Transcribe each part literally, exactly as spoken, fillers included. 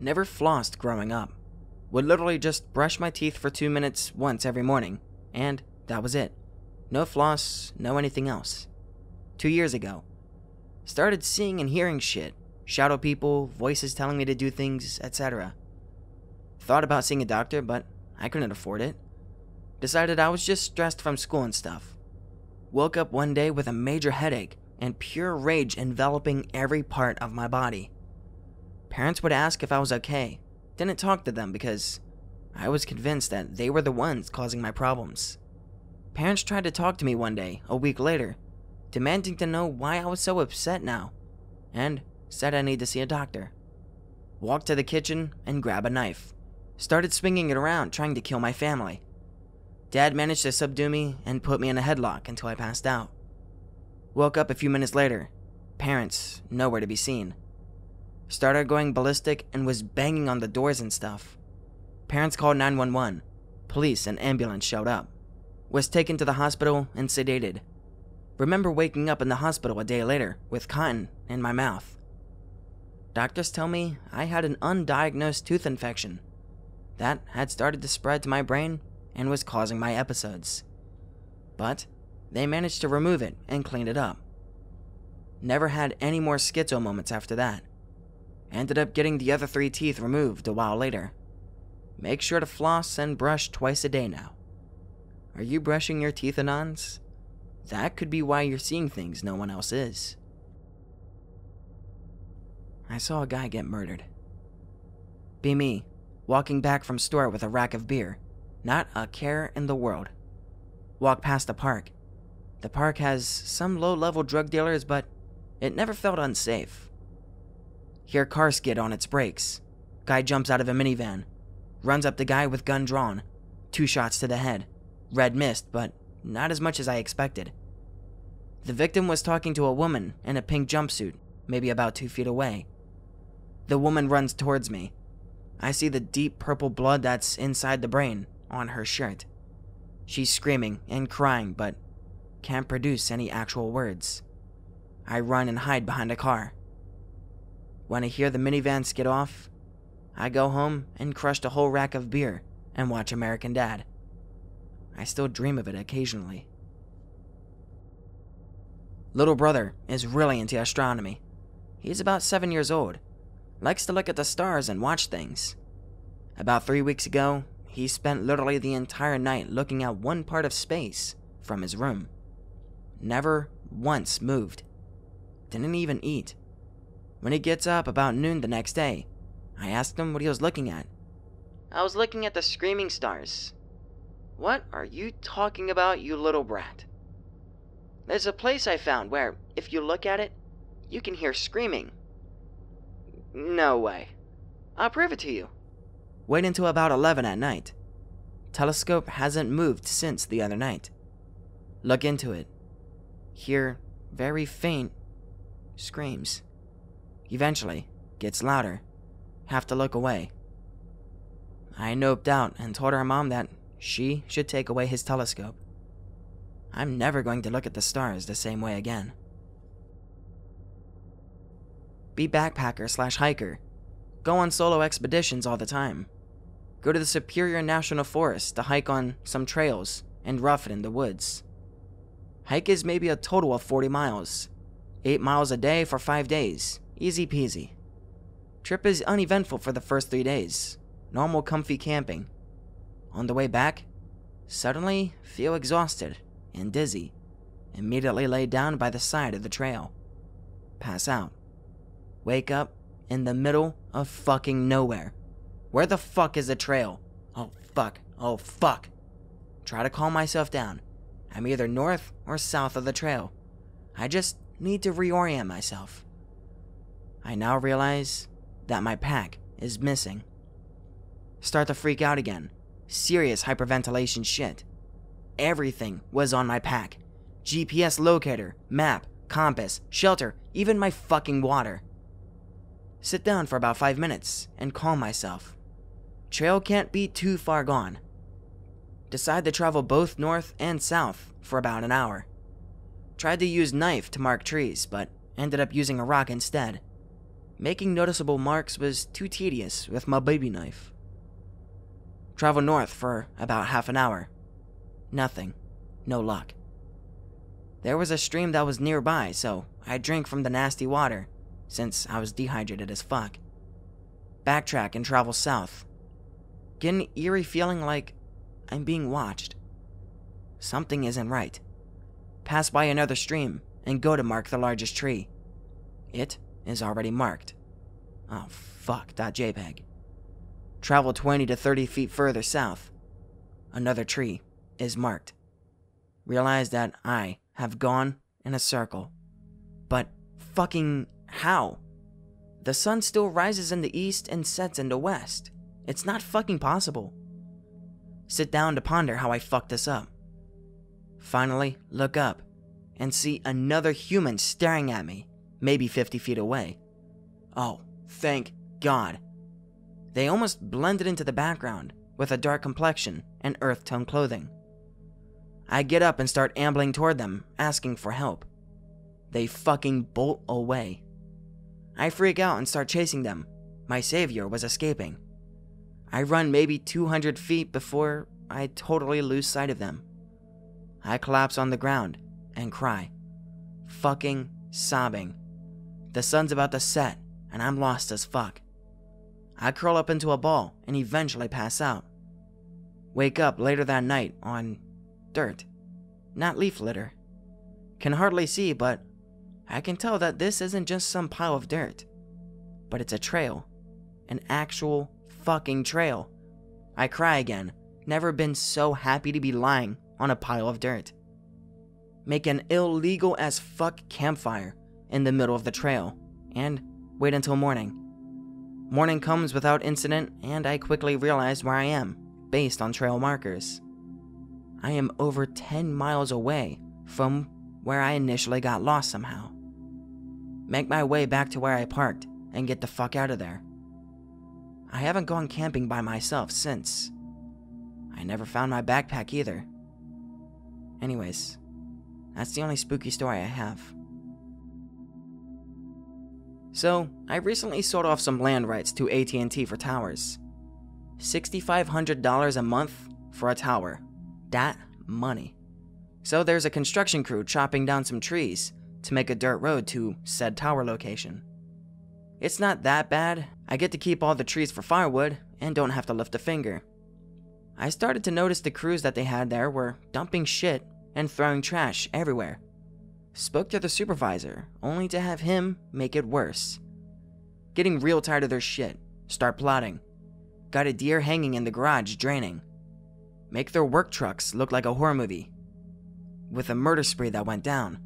never flossed growing up, would literally just brush my teeth for two minutes once every morning, and that was it. No floss, no anything else. Two years ago, started seeing and hearing shit, shadow people, voices telling me to do things, et cetera. Thought about seeing a doctor, but I couldn't afford it. Decided I was just stressed from school and stuff. Woke up one day with a major headache and pure rage enveloping every part of my body. Parents would ask if I was okay. Didn't talk to them because I was convinced that they were the ones causing my problems. Parents tried to talk to me one day, a week later, demanding to know why I was so upset now, and said I need to see a doctor. Walked to the kitchen and grabbed a knife. Started swinging it around, trying to kill my family. Dad managed to subdue me and put me in a headlock until I passed out. Woke up a few minutes later. Parents nowhere to be seen. Started going ballistic and was banging on the doors and stuff. Parents called nine one one. Police and ambulance showed up. Was taken to the hospital and sedated. Remember waking up in the hospital a day later with cotton in my mouth. Doctors tell me I had an undiagnosed tooth infection that had started to spread to my brain and was causing my episodes. But they managed to remove it and clean it up. Never had any more schizo moments after that. Ended up getting the other three teeth removed a while later. Make sure to floss and brush twice a day now. Are you brushing your teeth, Anons? That could be why you're seeing things no one else is. I saw a guy get murdered. Be me, walking back from store with a rack of beer. Not a care in the world. Walk past the park. The park has some low-level drug dealers, but it never felt unsafe. Hear car skid on its brakes. Guy jumps out of a minivan. Runs up the guy with gun drawn. Two shots to the head. Red mist, but not as much as I expected. The victim was talking to a woman in a pink jumpsuit, maybe about two feet away. The woman runs towards me. I see the deep purple blood that's inside the brain on her shirt. She's screaming and crying, but can't produce any actual words. I run and hide behind a car. When I hear the minivan skid off, I go home and crush a whole rack of beer and watch American Dad. I still dream of it occasionally. Little brother is really into astronomy. He's about seven years old. Likes to look at the stars and watch things. About three weeks ago, he spent literally the entire night looking at one part of space from his room. Never once moved. Didn't even eat. When he gets up about noon the next day, I asked him what he was looking at. I was looking at the screaming stars. What are you talking about, you little brat? There's a place I found where, if you look at it, you can hear screaming. No way. I'll prove it to you. Wait until about eleven at night. Telescope hasn't moved since the other night. Look into it. Hear very faint screams. Eventually, gets louder. Have to look away. I noped out and told our mom that she should take away his telescope. I'm never going to look at the stars the same way again. Be backpacker slash hiker. Go on solo expeditions all the time. Go to the Superior National Forest to hike on some trails and rough it in the woods. Hike is maybe a total of forty miles. eight miles a day for five days. Easy peasy. Trip is uneventful for the first three days. Normal comfy camping. On the way back, suddenly feel exhausted and dizzy. Immediately lay down by the side of the trail. Pass out. Wake up in the middle of fucking nowhere. Where the fuck is the trail? Oh fuck, oh fuck. Try to calm myself down. I'm either north or south of the trail. I just need to reorient myself. I now realize that my pack is missing. Start to freak out again. Serious hyperventilation shit. Everything was on my pack. G P S locator, map, compass, shelter, even my fucking water. Sit down for about five minutes and calm myself. Trail can't be too far gone. Decide to travel both north and south for about an hour. Tried to use knife to mark trees, but ended up using a rock instead. Making noticeable marks was too tedious with my baby knife. Travel north for about half an hour. Nothing. No luck. There was a stream that was nearby, so I drank from the nasty water, since I was dehydrated as fuck. Backtrack and travel south. Get an eerie feeling like I'm being watched. Something isn't right. Pass by another stream and go to mark the largest tree. It is already marked. Oh fuck, that JPEG. Travel twenty to thirty feet further south. Another tree is marked. Realize that I have gone in a circle. But fucking how? The sun still rises in the east and sets in the west. It's not fucking possible. Sit down to ponder how I fucked this up. Finally, look up and see another human staring at me, maybe fifty feet away. Oh, thank God. They almost blended into the background with a dark complexion and earth-tone clothing. I get up and start ambling toward them, asking for help. They fucking bolt away. I freak out and start chasing them. My savior was escaping. I run maybe two hundred feet before I totally lose sight of them. I collapse on the ground and cry, fucking sobbing. The sun's about to set and I'm lost as fuck. I curl up into a ball and eventually pass out. Wake up later that night on dirt, not leaf litter. Can hardly see, but I can tell that this isn't just some pile of dirt, but it's a trail, an actual fucking trail. I cry again, never been so happy to be lying on a pile of dirt. Make an illegal as fuck campfire in the middle of the trail and wait until morning. Morning comes without incident and I quickly realize where I am based on trail markers. I am over ten miles away from where I initially got lost somehow. Make my way back to where I parked and get the fuck out of there. I haven't gone camping by myself since. I never found my backpack either. Anyways, that's the only spooky story I have. So, I recently sold off some land rights to A T and T for towers. six thousand five hundred dollars a month for a tower. That money. So there's a construction crew chopping down some trees to make a dirt road to said tower location. It's not that bad. I get to keep all the trees for firewood and don't have to lift a finger. I started to notice the crews that they had there were dumping shit and throwing trash everywhere. Spoke to the supervisor, only to have him make it worse. Getting real tired of their shit, start plotting. Got a deer hanging in the garage draining. Make their work trucks look like a horror movie. With a murder spree that went down.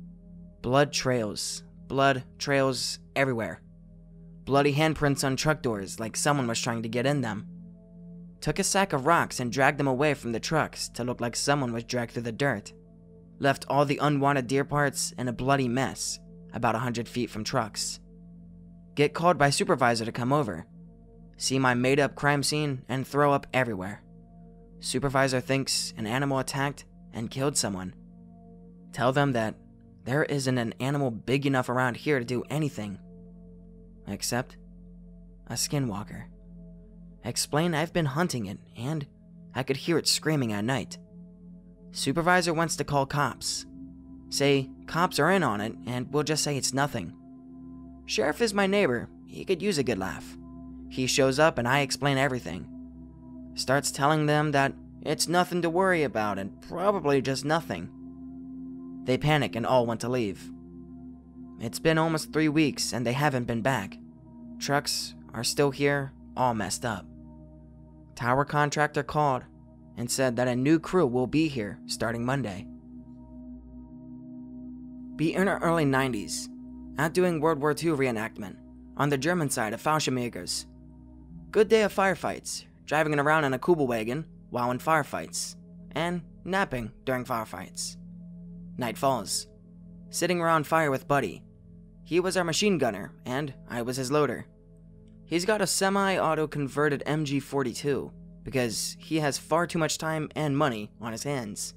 Blood trails, blood trails everywhere. Bloody handprints on truck doors like someone was trying to get in them. Took a sack of rocks and dragged them away from the trucks to look like someone was dragged through the dirt. Left all the unwanted deer parts in a bloody mess, about one hundred feet from trucks. Get called by supervisor to come over. See my made up crime scene and throw up everywhere. Supervisor thinks an animal attacked and killed someone. Tell them that there isn't an animal big enough around here to do anything. Except a skinwalker. Explain I've been hunting it and I could hear it screaming at night. Supervisor wants to call cops. Say cops are in on it and we'll just say it's nothing. Sheriff is my neighbor. He could use a good laugh. He shows up and I explain everything. Starts telling them that it's nothing to worry about and probably just nothing. They panic and all want to leave. It's been almost three weeks and they haven't been back. Trucks are still here, all messed up. Tower contractor called and said that a new crew will be here starting Monday. Be in the early nineties, out doing World War Two reenactment on the German side of Fauschemagers. Good day of firefights, driving around in a Kubelwagen while in firefights, and napping during firefights. Night falls. Sitting around fire with Buddy. He was our machine gunner, and I was his loader. He's got a semi-auto converted M G forty-two, because he has far too much time and money on his hands.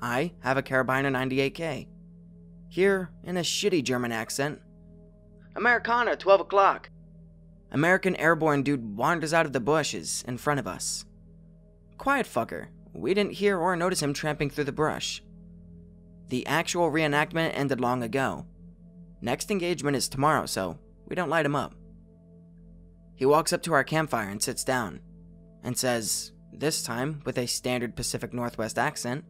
I have a Carabiner ninety-eight K. Here, in a shitty German accent, Americana, twelve o'clock. American airborne dude wanders out of the bushes in front of us. Quiet fucker. We didn't hear or notice him tramping through the brush. The actual reenactment ended long ago. Next engagement is tomorrow, so we don't light him up. He walks up to our campfire and sits down, and says, this time with a standard Pacific Northwest accent,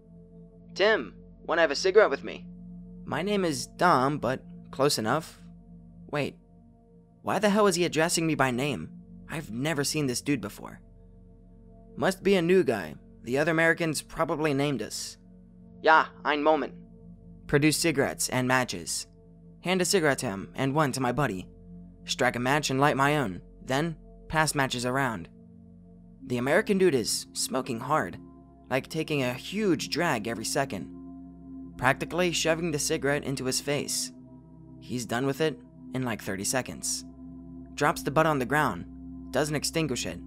"Tim, wanna have a cigarette with me?" My name is Dom, but close enough. Wait, why the hell is he addressing me by name? I've never seen this dude before. Must be a new guy. The other Americans probably named us. "Ja, ein Moment." Produce cigarettes and matches. Hand a cigarette to him and one to my buddy. Strike a match and light my own, then pass matches around. The American dude is smoking hard, like taking a huge drag every second, practically shoving the cigarette into his face. He's done with it in like thirty seconds. Drops the butt on the ground, doesn't extinguish it.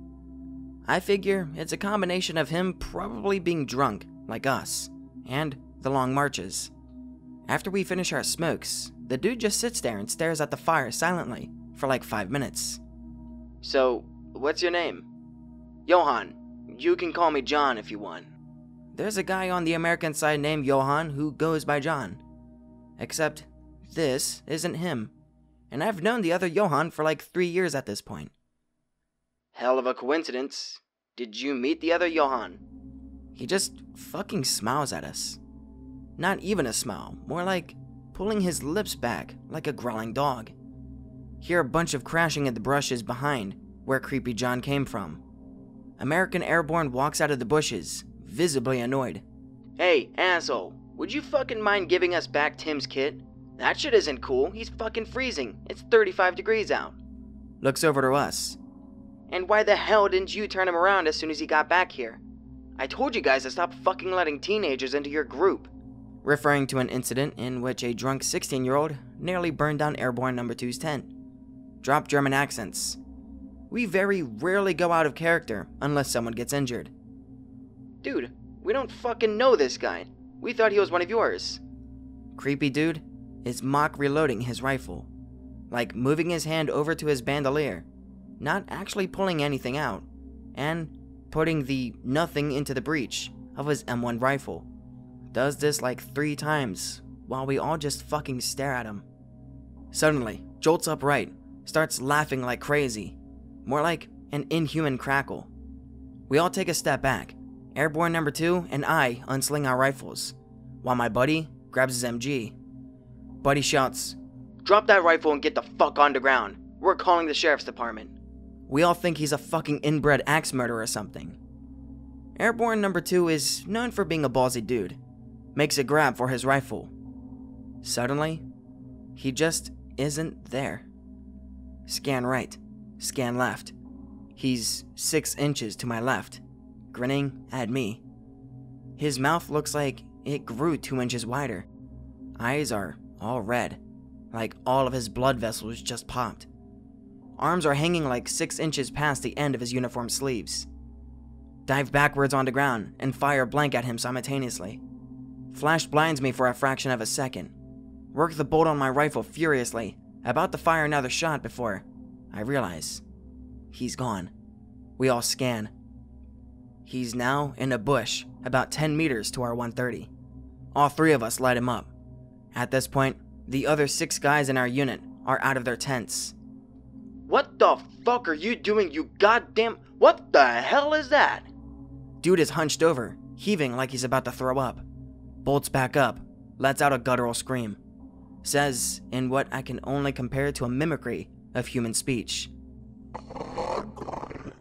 I figure it's a combination of him probably being drunk, like us, and the long marches. After we finish our smokes, the dude just sits there and stares at the fire silently for like five minutes. "So, what's your name?" "Johan. You can call me John if you want." There's a guy on the American side named Johan who goes by John. Except, this isn't him. And I've known the other Johan for like three years at this point. "Hell of a coincidence. Did you meet the other Johan?" He just fucking smiles at us. Not even a smile, more like pulling his lips back like a growling dog. Hear a bunch of crashing in the brushes behind where creepy John came from. American airborne walks out of the bushes, visibly annoyed. "Hey, asshole, would you fucking mind giving us back Tim's kit? That shit isn't cool. He's fucking freezing. It's thirty-five degrees out." Looks over to us. "And why the hell didn't you turn him around as soon as he got back here? I told you guys to stop fucking letting teenagers into your group." Referring to an incident in which a drunk sixteen-year-old nearly burned down airborne number two's tent. Drop German accents. We very rarely go out of character unless someone gets injured. "Dude, we don't fucking know this guy. We thought he was one of yours." Creepy dude is mock reloading his rifle, like moving his hand over to his bandolier, not actually pulling anything out, and putting the nothing into the breech of his M one rifle. Does this like three times, while we all just fucking stare at him. Suddenly, jolts upright, starts laughing like crazy, more like an inhuman crackle. We all take a step back, airborne number two and I unsling our rifles, while my buddy grabs his M G. Buddy shouts, "Drop that rifle and get the fuck on the ground. We're calling the sheriff's department." We all think he's a fucking inbred axe murderer or something. Airborne number two is known for being a ballsy dude. Makes a grab for his rifle. Suddenly, he just isn't there. Scan right, scan left. He's six inches to my left, grinning at me. His mouth looks like it grew two inches wider. Eyes are all red, like all of his blood vessels just popped. Arms are hanging like six inches past the end of his uniform sleeves. Dive backwards on the ground and fire blank at him simultaneously. Flash blinds me for a fraction of a second. Work the bolt on my rifle furiously, about to fire another shot before I realize he's gone. We all scan. He's now in a bush about ten meters to our one thirty. All three of us light him up. At this point, the other six guys in our unit are out of their tents. "What the fuck are you doing, you goddamn— what the hell is that?" Dude is hunched over, heaving like he's about to throw up. Bolts back up, lets out a guttural scream. Says, in what I can only compare to a mimicry of human speech, "I'm gonna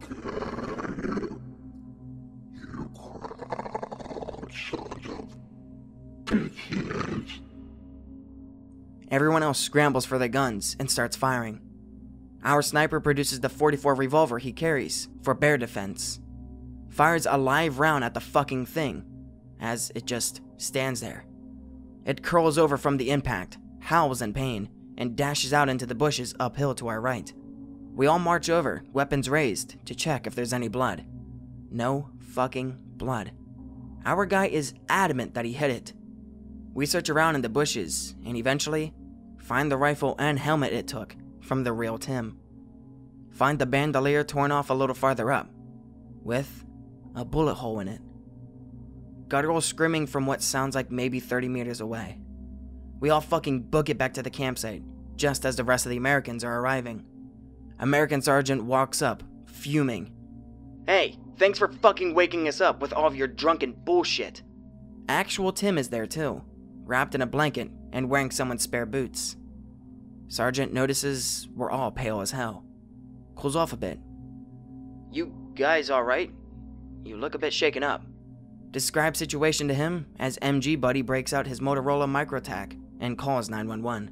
kill you, you crouch, son of bitches." Everyone else scrambles for their guns and starts firing. Our sniper produces the forty-four revolver he carries for bear defense. Fires a live round at the fucking thing, as it just stands there. It curls over from the impact, howls in pain, and dashes out into the bushes uphill to our right. We all march over, weapons raised, to check if there's any blood. No fucking blood. Our guy is adamant that he hit it. We search around in the bushes, and eventually Find the rifle and helmet it took, from the real Tim. Find the bandolier torn off a little farther up, with a bullet hole in it. Guttural screaming from what sounds like maybe thirty meters away. We all fucking book it back to the campsite, just as the rest of the Americans are arriving. American Sergeant walks up, fuming. Hey, thanks for fucking waking us up with all of your drunken bullshit. Actual Tim is there too, wrapped in a blanket and wearing someone's spare boots. Sergeant notices we're all pale as hell. Cools off a bit. You guys alright? You look a bit shaken up. Describes situation to him as M G buddy breaks out his Motorola MicroTAC and calls nine one one.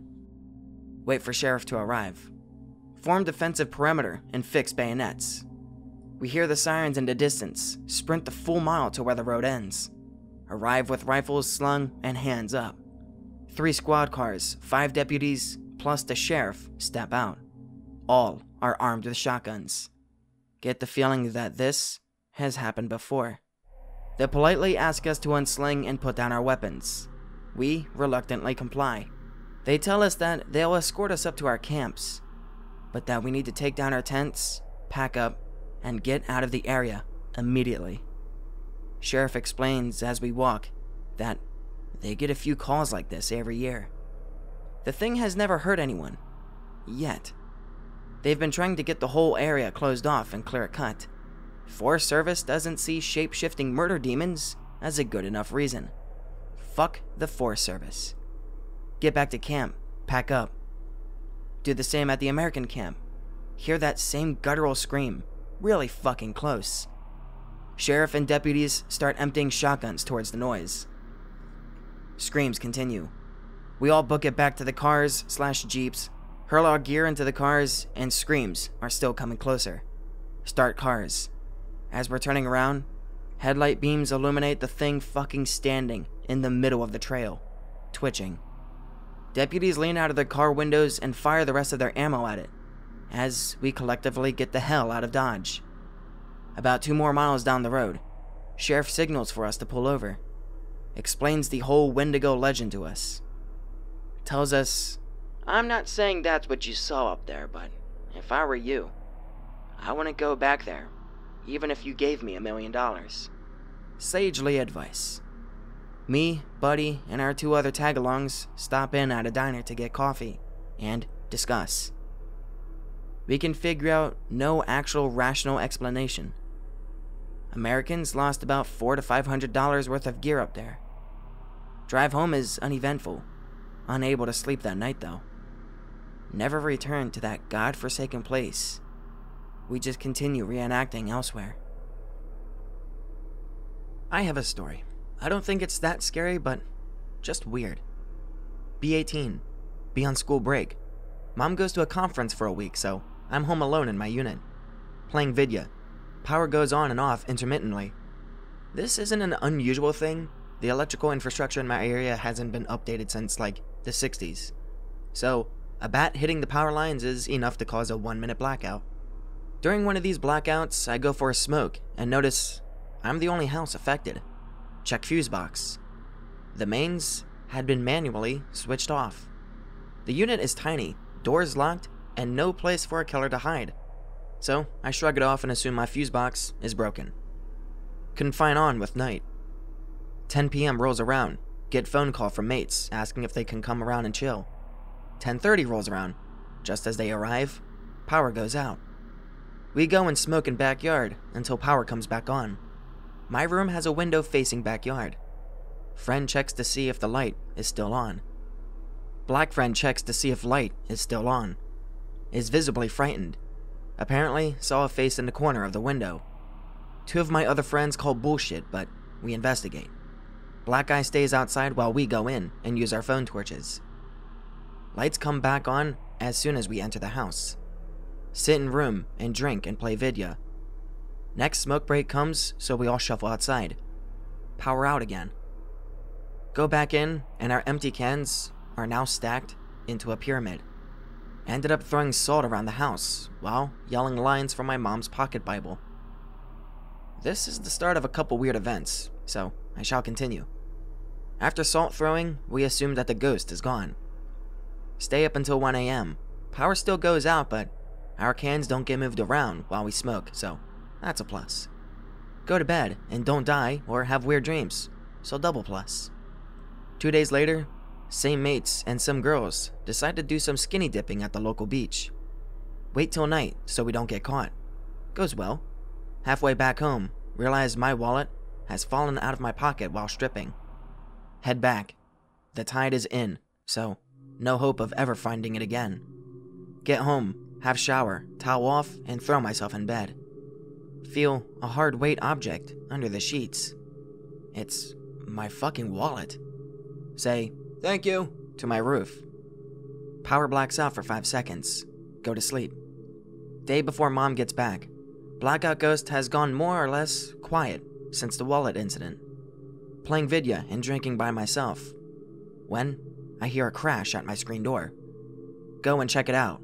Wait for sheriff to arrive. Form defensive perimeter and fix bayonets. We hear the sirens in the distance, sprint the full mile to where the road ends. Arrive with rifles slung and hands up. Three squad cars, five deputies, plus the sheriff step out. All are armed with shotguns. Get the feeling that this has happened before. They politely ask us to unsling and put down our weapons. We reluctantly comply. They tell us that they'll escort us up to our camps, but that we need to take down our tents, pack up, and get out of the area immediately. Sheriff explains as we walk that they get a few calls like this every year. The thing has never hurt anyone, yet. They've been trying to get the whole area closed off and clear cut. Forest Service doesn't see shape-shifting murder demons as a good enough reason. Fuck the Forest Service. Get back to camp, pack up. Do the same at the American camp. Hear that same guttural scream, really fucking close. Sheriff and deputies start emptying shotguns towards the noise. Screams continue. We all book it back to the cars slash jeeps, hurl our gear into the cars, and screams are still coming closer. Start cars. As we're turning around, headlight beams illuminate the thing fucking standing in the middle of the trail, twitching. Deputies lean out of their car windows and fire the rest of their ammo at it, as we collectively get the hell out of Dodge. About two more miles down the road, Sheriff signals for us to pull over, explains the whole Wendigo legend to us, tells us, I'm not saying that's what you saw up there, but if I were you, I wouldn't go back there, even if you gave me a million dollars. Sagely advice. Me, Buddy, and our two other tagalongs stop in at a diner to get coffee and discuss. We can figure out no actual rational explanation. Americans lost about four to five hundred dollars worth of gear up there. Drive home is uneventful, unable to sleep that night though. Never return to that godforsaken place. We just continue reenacting elsewhere. I have a story. I don't think it's that scary, but just weird. Be eighteen. Be on school break. Mom goes to a conference for a week, so I'm home alone in my unit, playing video. Power goes on and off intermittently. This isn't an unusual thing. The electrical infrastructure in my area hasn't been updated since, like, the sixties. So, a bat hitting the power lines is enough to cause a one-minute blackout. During one of these blackouts, I go for a smoke and notice I'm the only house affected. Check fuse box. The mains had been manually switched off. The unit is tiny, doors locked, and no place for a killer to hide. So I shrug it off and assume my fuse box is broken. Confine on with night. ten p m rolls around, get phone call from mates asking if they can come around and chill. ten thirty rolls around. Just as they arrive, power goes out. We go and smoke in backyard until power comes back on. My room has a window facing backyard. Friend checks to see if the light is still on. Black friend checks to see if light is still on. Is visibly frightened. Apparently saw a face in the corner of the window. Two of my other friends call bullshit, but we investigate. Black guy stays outside while we go in and use our phone torches. Lights come back on as soon as we enter the house. Sit in room and drink and play vidya. Next smoke break comes, so we all shuffle outside. Power out again. Go back in, and our empty cans are now stacked into a pyramid. Ended up throwing salt around the house while yelling lines from my mom's pocket Bible. This is the start of a couple weird events, so I shall continue. After salt throwing, we assume that the ghost is gone. Stay up until one A M Power still goes out, but our cans don't get moved around while we smoke, so that's a plus. Go to bed and don't die or have weird dreams, so double plus. Two days later, same mates and some girls decide to do some skinny dipping at the local beach. Wait till night so we don't get caught. Goes well. Halfway back home, realize my wallet has fallen out of my pocket while stripping. Head back. The tide is in, so no hope of ever finding it again. Get home, have shower, towel off, and throw myself in bed. Feel a hard weight object under the sheets. It's my fucking wallet. Say, thank you, to my roof. Power blacks out for five seconds. Go to sleep. Day before mom gets back, Blackout Ghost has gone more or less quiet since the wallet incident. Playing vidya and drinking by myself. When I hear a crash at my screen door. Go and check it out.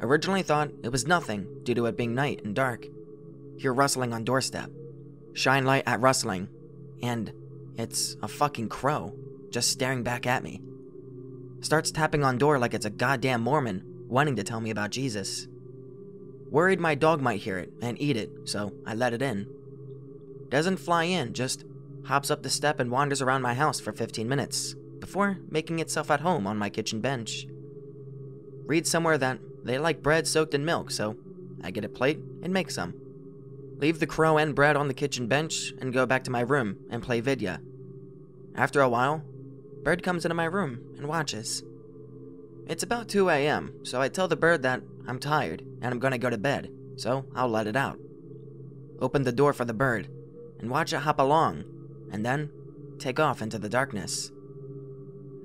Originally thought it was nothing due to it being night and dark. Hear rustling on doorstep. Shine light at rustling. And it's a fucking crow just staring back at me. Starts tapping on door like it's a goddamn Mormon wanting to tell me about Jesus. Worried my dog might hear it and eat it, so I let it in. Doesn't fly in, just hops up the step and wanders around my house for fifteen minutes before making itself at home on my kitchen bench. Read somewhere that they like bread soaked in milk, so I get a plate and make some. Leave the crow and bread on the kitchen bench and go back to my room and play vidya. After a while, bird comes into my room and watches. It's about two A M, so I tell the bird that I'm tired and I'm gonna go to bed, so I'll let it out. Open the door for the bird and watch it hop along and then take off into the darkness.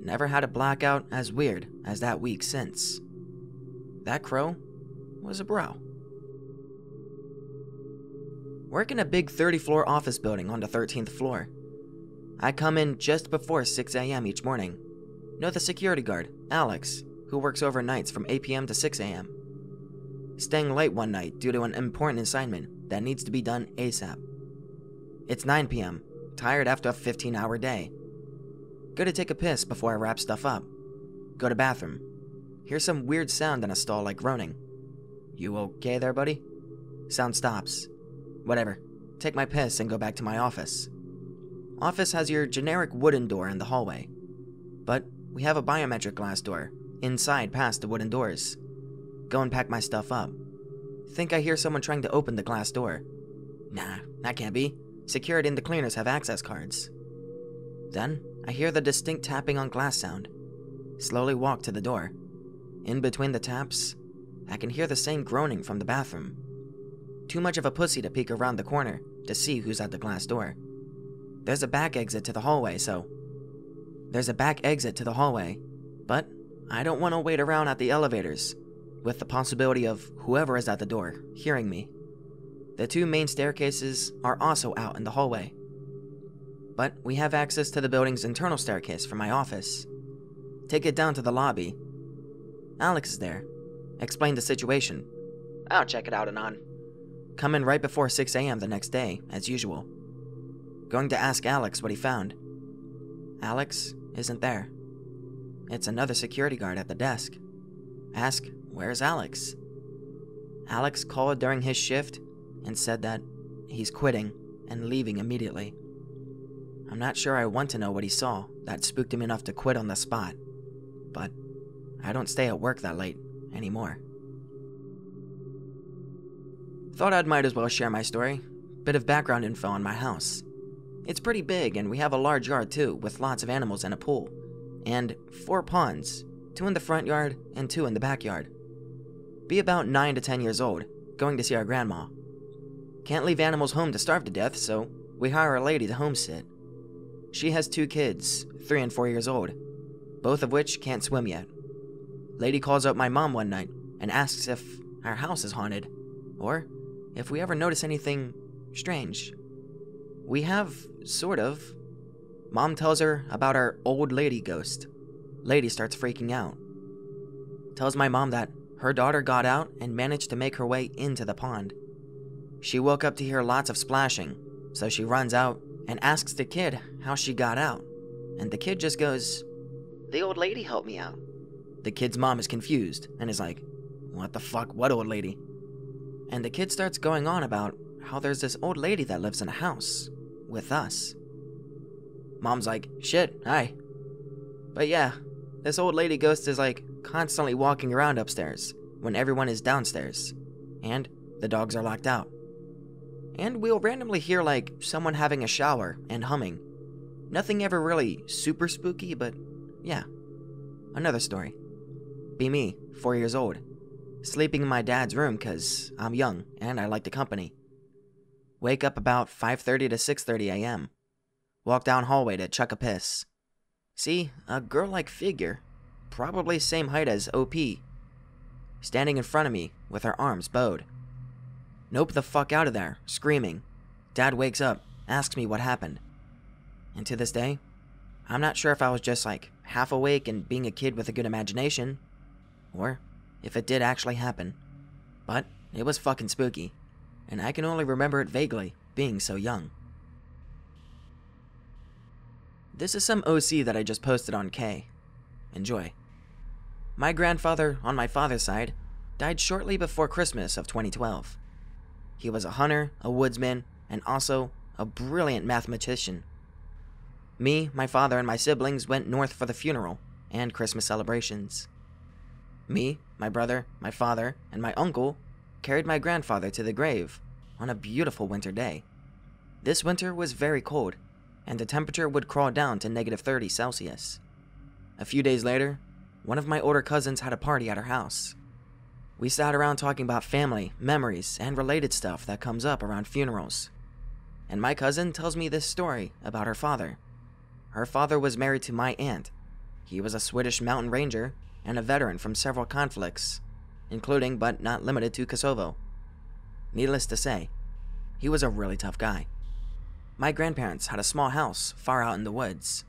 Never had a blackout as weird as that week since. That crow was a bro. Work in a big thirty floor office building on the thirteenth floor. I come in just before six A M each morning. Know the security guard, Alex, who works overnights from eight P M to six A M Staying late one night due to an important assignment that needs to be done ASAP. It's nine P M, tired after a fifteen hour day. Go to take a piss before I wrap stuff up. Go to bathroom. Hear some weird sound in a stall like groaning. You okay there, buddy? Sound stops. Whatever. Take my piss and go back to my office. Office has your generic wooden door in the hallway, but we have a biometric glass door inside past the wooden doors. Go and pack my stuff up. Think I hear someone trying to open the glass door. Nah, that can't be. Security and the cleaners have access cards. Then I hear the distinct tapping on glass sound. Slowly walk to the door. In between the taps, I can hear the same groaning from the bathroom. Too much of a pussy to peek around the corner to see who's at the glass door. There's a back exit to the hallway, so... There's a back exit to the hallway, but I don't want to wait around at the elevators, with the possibility of whoever is at the door hearing me. The two main staircases are also out in the hallway, but we have access to the building's internal staircase from my office. Take it down to the lobby. Alex is there. Explain the situation. I'll check it out and on. Come in right before six A M the next day, as usual. Going to ask Alex what he found. Alex isn't there. It's another security guard at the desk. Ask, where's Alex? Alex called during his shift and said that he's quitting and leaving immediately. I'm not sure I want to know what he saw that spooked him enough to quit on the spot, but I don't stay at work that late anymore. Thought I might as well share my story. Bit of background info on my house. It's pretty big, and we have a large yard too, with lots of animals and a pool. And four ponds, two in the front yard and two in the backyard. Be about nine to ten years old, going to see our grandma. Can't leave animals home to starve to death, so we hire a lady to homesit. She has two kids, three and four years old, both of which can't swim yet. Lady calls up my mom one night and asks if our house is haunted, or if we ever notice anything strange. We have, sort of. Mom tells her about our old lady ghost. Lady starts freaking out. Tells my mom that her daughter got out and managed to make her way into the pond. She woke up to hear lots of splashing, so she runs out and asks the kid how she got out. And the kid just goes, "The old lady helped me out." The kid's mom is confused and is like, "What the fuck, what old lady?" And the kid starts going on about how there's this old lady that lives in a house with us. Mom's like, "Shit, hi." But yeah, this old lady ghost is like constantly walking around upstairs when everyone is downstairs, and the dogs are locked out. And we'll randomly hear like someone having a shower and humming. Nothing ever really super spooky, but yeah. Another story. Be me, four years old, sleeping in my dad's room because I'm young and I like the company. Wake up about five thirty to six thirty a m Walk down hallway to chuck a piss. See a girl-like figure, probably same height as O P, standing in front of me with her arms bowed. Nope the fuck out of there, screaming. Dad wakes up, asks me what happened. And to this day, I'm not sure if I was just like half awake and being a kid with a good imagination, or if it did actually happen. But it was fucking spooky, and I can only remember it vaguely, being so young. This is some O C that I just posted on K. Enjoy. My grandfather, on my father's side, died shortly before Christmas of twenty twelve. He was a hunter, a woodsman, and also a brilliant mathematician. Me, my father, and my siblings went north for the funeral and Christmas celebrations. Me, my brother, my father, and my uncle carried my grandfather to the grave on a beautiful winter day. This winter was very cold, and the temperature would crawl down to negative thirty Celsius. A few days later, one of my older cousins had a party at her house. We sat around talking about family, memories, and related stuff that comes up around funerals. And my cousin tells me this story about her father. Her father was married to my aunt. He was a Swedish mountain ranger and a veteran from several conflicts, including but not limited to Kosovo. Needless to say, he was a really tough guy. My grandparents had a small house far out in the woods.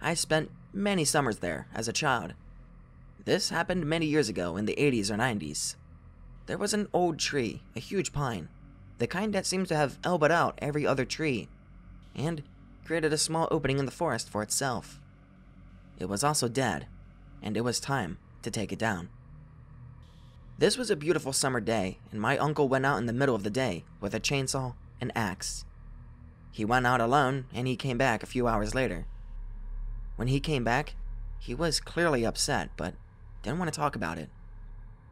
I spent many summers there as a child. This happened many years ago in the eighties or nineties. There was an old tree, a huge pine, the kind that seems to have elbowed out every other tree, and created a small opening in the forest for itself. It was also dead, and it was time to take it down. This was a beautiful summer day, and my uncle went out in the middle of the day with a chainsaw and axe. He went out alone, and he came back a few hours later. When he came back, he was clearly upset, but didn't want to talk about it.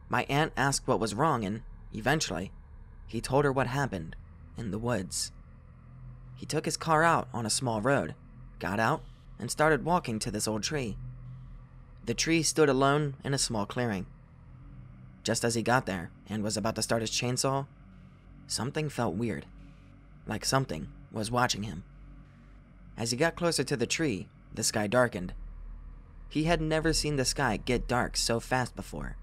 My aunt asked what was wrong, and eventually, he told her what happened in the woods. He took his car out on a small road, got out, and started walking to this old tree. The tree stood alone in a small clearing. Just as he got there and was about to start his chainsaw, something felt weird, like something was watching him. As he got closer to the tree, the sky darkened. He had never seen the sky get dark so fast before.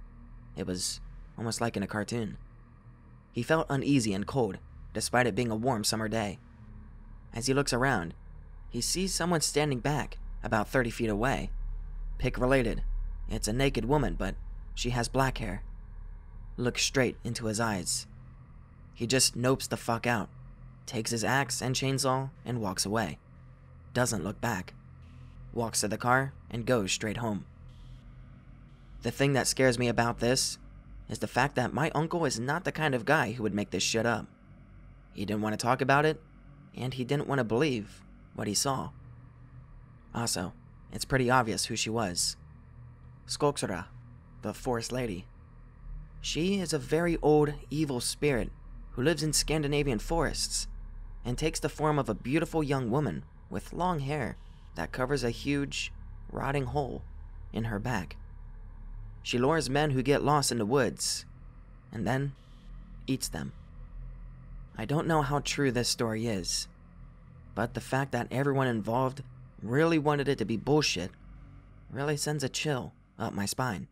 It was almost like in a cartoon. He felt uneasy and cold, despite it being a warm summer day. As he looks around, he sees someone standing back about thirty feet away. Pick related, it's a naked woman, but she has black hair. Looks straight into his eyes. He just nopes the fuck out, takes his axe and chainsaw, and walks away. Doesn't look back. Walks to the car and goes straight home. The thing that scares me about this is the fact that my uncle is not the kind of guy who would make this shit up. He didn't want to talk about it, and he didn't want to believe what he saw. Also, it's pretty obvious who she was. Skogsrå, the forest lady. She is a very old, evil spirit who lives in Scandinavian forests and takes the form of a beautiful young woman with long hair that covers a huge, rotting hole in her back. She lures men who get lost in the woods, and then eats them. I don't know how true this story is, but the fact that everyone involved really wanted it to be bullshit really sends a chill up my spine.